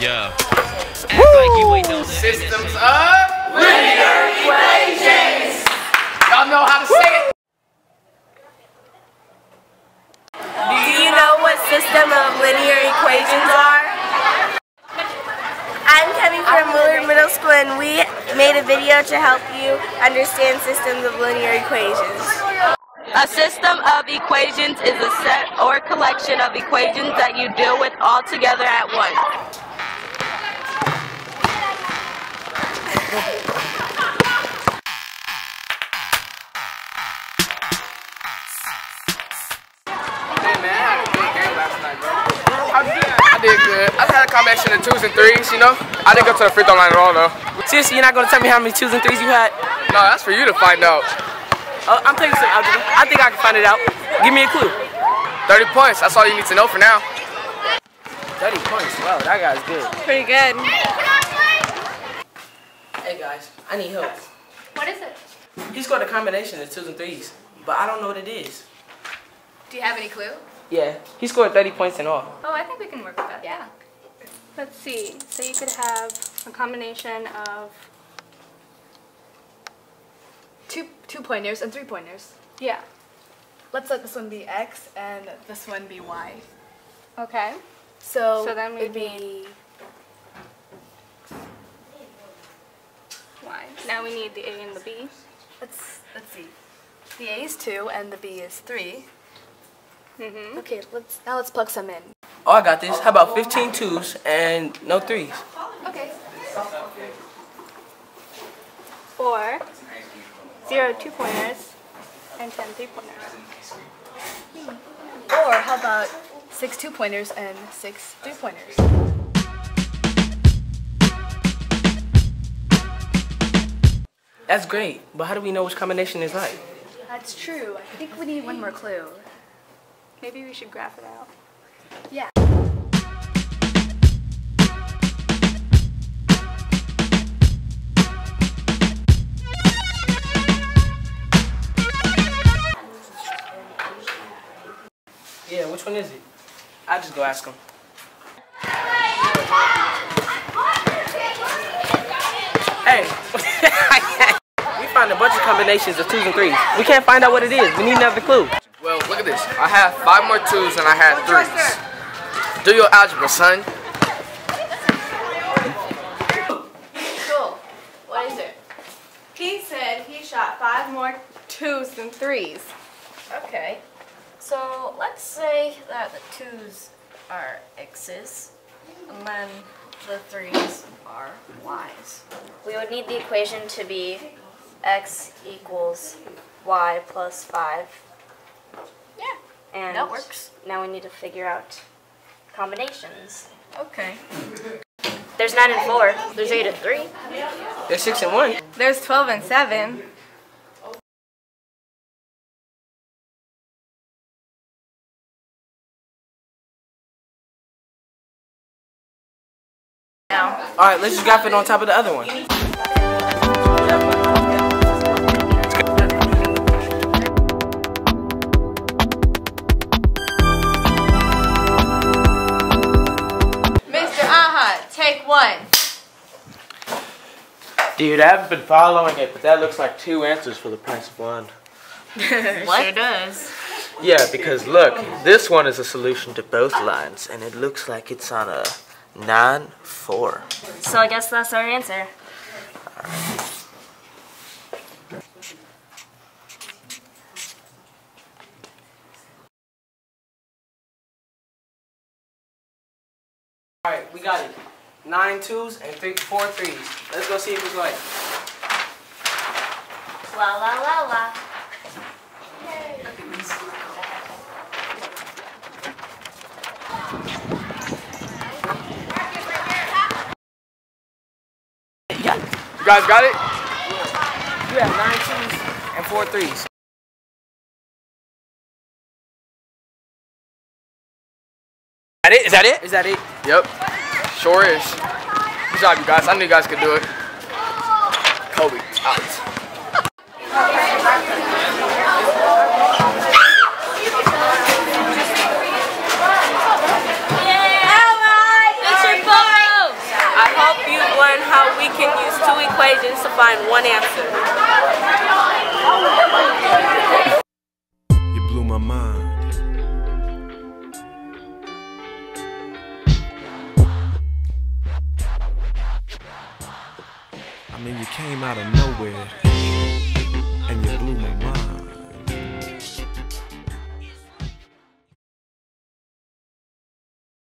Yeah. Woo! Systems of linear equations. Y'all know how to say it. Do you know what system of linear equations are? I'm Kevin from Miller Middle School, and we made a video to help you understand systems of linear equations. A system of equations is a set or collection of equations that you deal with all together at once. I did good. I had a combination of 2s and 3s, you know. I didn't go to the free throw line at all, though. Seriously, you're not gonna tell me how many 2s and 3s you had? No, that's for you to find out. Oh, I'm taking some algebra. I think I can find it out. Give me a clue. 30 points. That's all you need to know for now. 30 points. Wow, that guy's good. Pretty good. Hey guys, I need help. What is it? He scored a combination of 2s and 3s, but I don't know what it is. Do you have any clue? Yeah, he scored 30 points in all. Oh, I think we can work with that. Yeah. Let's see. So you could have a combination of two-pointers and 3-pointers. Yeah. Let's let this one be x and this one be y. Okay. So then we'd be Now we need the A and the B. Let's see. The A is 2 and the B is 3. Mm-hmm. Okay, let's plug some in. Oh, I got this. How about 15 2s and no 3s? Okay. Or 0 2-pointers and 10 3-pointers. Or how about 6 2-pointers and 6 3-pointers? That's great, but how do we know which combination is right? That's true. I think we need one more clue. Maybe we should graph it out. Yeah. Yeah, which one is it? I'll just go ask him. Hey! A bunch of combinations of 2s and 3s. We can't find out what it is. We need another clue. Well, look at this. I have 5 more 2s than I had 3s. Do your algebra, son. Cool. What is it? He said he shot 5 more 2s than 3s. Okay. So let's say that the 2s are x's, and then the 3s are y's. We would need the equation to be x equals y plus 5. Yeah, and that works. Now we need to figure out combinations. Okay. There's 9 and 4. There's 8 and 3. There's 6 and 1. There's 12 and 7. Now. All right, let's just graph it on top of the other one. Dude, I haven't been following it, but that looks like 2 answers for the price of 1. What? Sure does. Yeah, because look, this one is a solution to both lines, and it looks like it's on a 9-4. So I guess that's our answer. All right. All right, we got it. 9 2s and 4 3s. Let's go see if it's right. La la la la. Yay. You guys got it? You have 9 2s and 4 3s. Is that it? Is that it? Yep. Sure is. Good job, you guys. I knew you guys could do it. Kobe, out. two equations to find one answer. You blew my mind. I mean, you came out of nowhere and you blew my mind.